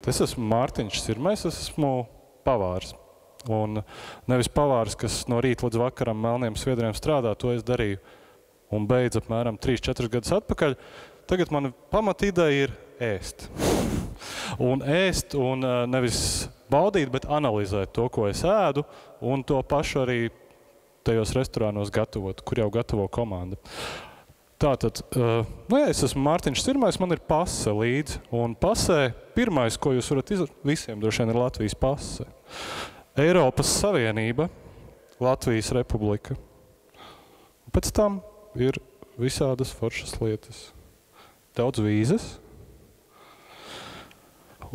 Es esmu Mārtiņš Sirmais, es esmu pavārs. Un nevis pavārs, kas no rīta līdz vakaram melniem sviedriem strādā, to es darīju un beidz apmēram 3-4 gadus atpakaļ. Tagad mana pamata ideja ir ēst. Un ēst un nevis baudīt, bet analizēt to, ko es ēdu, un to pašu arī tajos restorānos gatavot, kur jau gatavo komanda. Tātad, es esmu Mārtiņš Sirmais, man ir pase līdz, un pasē pirmais, ko jūs varat visiem droši vien ir Latvijas pase. Eiropas Savienība, Latvijas Republika. Pēc tam ir visādas foršas lietas. Daudz vīzes.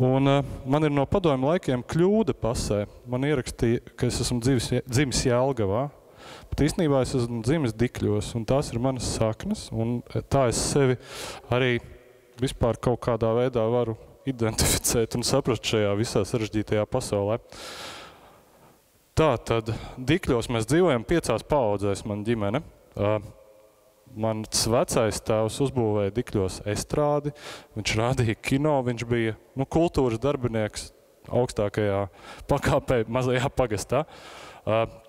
Un man ir no padomju laikiem kļūda pasē. Man ierakstīja, ka es esmu dzimis Jelgavā, bet īstenībā es esmu dzimis Dikļos, un tās ir manas saknes, un tā es sevi arī vispār kaut kādā veidā varu identificēt un saprast šajā visā sarežģītajā pasaulē. Tātad Dikļos mēs dzīvojam 5 paaudzēs man ģimene. Mans vecais tēvs uzbūvēja Dikļos estrādi, viņš rādīja kino, viņš bija kultūras darbinieks augstākajā pakāpē mazajā pagastā.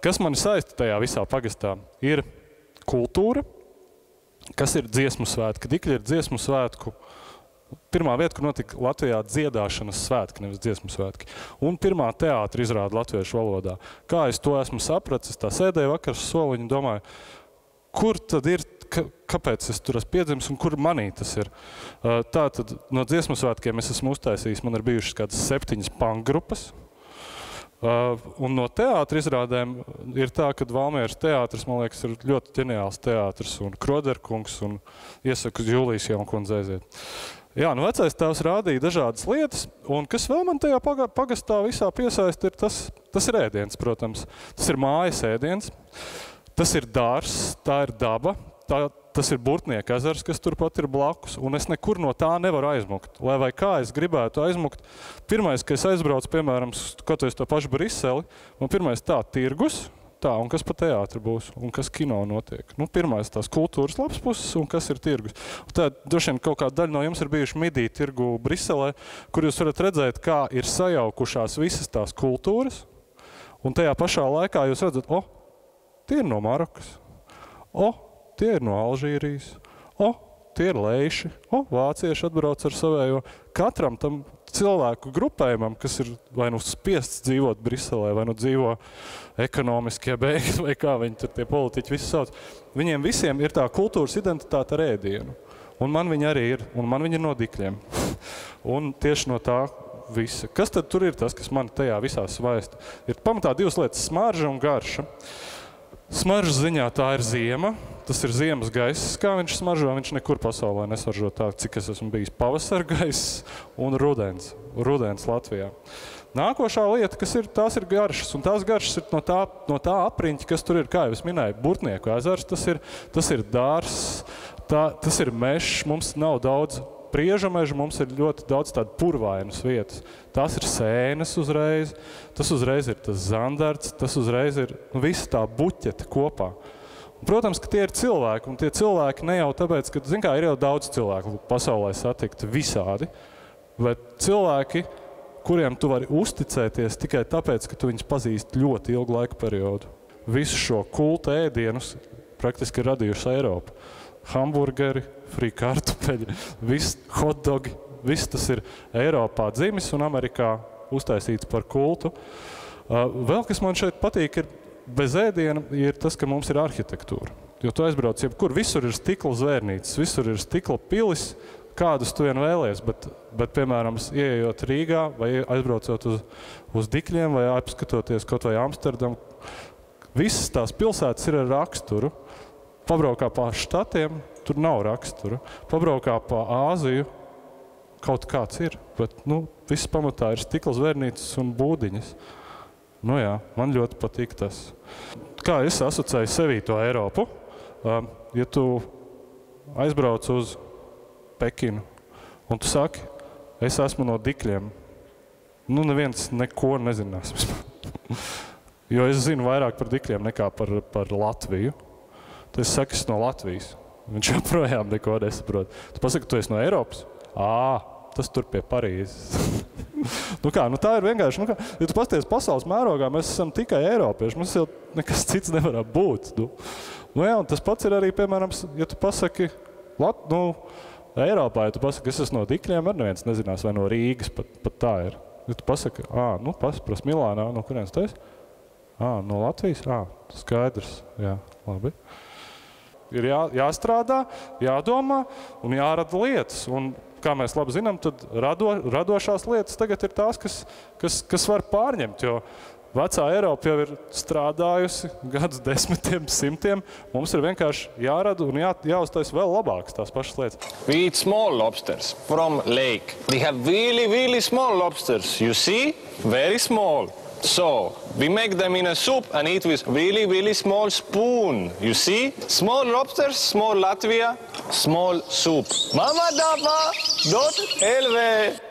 Kas mani saista tajā visā pagastā? Ir kultūra, kas ir dziesmu svētki. Dikļi ir dziesmu svētku. Pirmā vieta, kur notika Latvijā dziedāšanas svētki, nevis dziesmu svētki. Un pirmā teātra izrāda latviešu valodā. Kā es to esmu sapratis, tā sēdēju vakaras soliņu un domāju, kur tad ir, kāpēc es tur esmu piedzimis un kur manī tas ir? Tātad no dziesmu svētkiem es esmu uztaisījis, man ir bijušas kādas 7 punk grupas. Un no teātra izrādēm ir tā, ka Valmieras teātris, man liekas, ir ļoti ģeniāls teātris un Kroderkungs un iesaku uz Jūlijas Jaunkundze aiziet. Jā, nu vecais tēvs rādīja dažādas lietas, un kas vēl man tajā pagastā visā piesaist ir, tas ir ēdiens, protams. Tas ir mājas ēdiens, tas ir dārs, tā ir daba, tas ir Burtnieka ezars, kas turpat ir blakus, un es nekur no tā nevaru aizmukt. Lai vai kā es gribētu aizmukt, pirmais, ka es aizbraucu, piemēram, kaut vai uz to pašu Briseli, man pirmais tā tirgus, tā, un kas pa teātri būs, un kas kino notiek. Nu, pirmais tās kultūras labs puses, un kas ir tirgus. Tā, droši vien, kaut kāda daļa no jums ir bijuši midī tirgu Briselē, kur jūs varat redzēt, kā ir sajaukušās visas tās kultūras, un tajā pašā laikā jūs redzat, o, tie ir no Marokas, o, tie ir no Alžīrijas, o, tie ir leiši, o, vācieši atbrauc ar savējo. Katram tam cilvēku grupējumam, kas ir vai nu spiests dzīvot Briselē, vai nu dzīvo ekonomiskie bēgļi, vai kā viņi tur tie politiķi visi sauc, viņiem visiem ir tā kultūras identitāte ar ēdienu. Un man viņi arī ir, un man viņi ir no Dikļiem. Un tieši no tā visa. Kas tad tur ir tas, kas man tajā visā svaista? Ir pamatā 2 lietas – smarža un garša. Smaržas ziņā tā ir ziema, tas ir ziemas gaiss, kā viņš smaržo, viņš nekur pasaulē nesmaržo tā, cik es esmu bijis pavasar gaiss un rudens, rudens Latvijā. Nākošā lieta, kas ir, tās ir garšas, un tās garšas ir no tā apriņķa, kas tur ir, kā jau es minēju, Burtnieku ezars, tas ir dārs, tas ir mežs, mums nav daudz priežameža, mums ir ļoti daudz tādu purvainas vietas. Tās ir sēnes uzreiz, tas uzreiz ir tas zandarts, tas uzreiz ir visa tā buķeta kopā. Protams, ka tie ir cilvēki, un tie cilvēki ne jau tāpēc, ka, zin kā, ir jau daudz cilvēku pasaulē satikt visādi, bet cilvēki, kuriem tu vari uzticēties tikai tāpēc, ka tu viņus pazīsti ļoti ilgu laika periodu. Visu šo kulta ēdienus praktiski ir radījuši Eiropu. Hamburgeri, frī kartupeļi, viss hotdogi, viss tas ir Eiropā dzimis un Amerikā uztaisīts par kultu. Vēl, kas man šeit patīk, ir bez ēdiena, ir tas, ka mums ir arhitektūra. Jo tu aizbrauc jebkur, visur ir stikla zvērnītes, visur ir stikla pilis, kādus tu vien vēlies, bet, piemēram, ieejot Rīgā vai aizbraucot uz Dikļiem vai apskatoties kaut vai Amsterdamu, visas tās pilsētas ir ar raksturu. Pabraukā pa štatiem, tur nav rakstura. Pabraukā pa Āziju, kaut kāds ir, bet viss pamatā ir stikla zvērnītes un būdiņas. Nu jā, man ļoti patīk tas. Kā es asociēju sevī to Eiropu? Ja tu aizbrauc uz Pekinu un tu saki, es esmu no Dikļiem, nu neviens neko nezinās. Jo es zinu vairāk par Dikļiem nekā par Latviju. Es saku, es no Latvijas. Viņš joprojām neko nesaprot. Tu pasaki, tu esi no Eiropas? Ā, tas tur pie Parīzes. Tā ir vienkārši, ja tu pasties pasaules mērogā, mēs esam tikai eiropieši, mums jau nekas cits nevarētu būt. Un tas pats ir arī, piemēram, ja tu pasaki Eiropā, ja tu pasaki, es esmu no Dikļiem, arī neviens nezinās, vai no Rīgas, pat tā ir. Ja tu pasaki, prasa Milānā, no kurienes tu esi? No Latvijas? Skaidrs, jā, labi. Ir jāstrādā, jādomā un jārada lietas. Un, kā mēs labi zinām, tad radošās lietas tagad ir tās, kas var pārņemt, jo vecā Eiropa jau ir strādājusi gadus desmitiem, simtiem. Mums ir vienkārši jārada un jāuztais vēl labākas tās pašas lietas. We eat small lobsters from lake. We have really, really small lobsters. You see? Very small. So, we make them in a soup and eat with really, really small spoon. You see? Small lobsters, small Latvia, small soup. Mama daba, dot elve.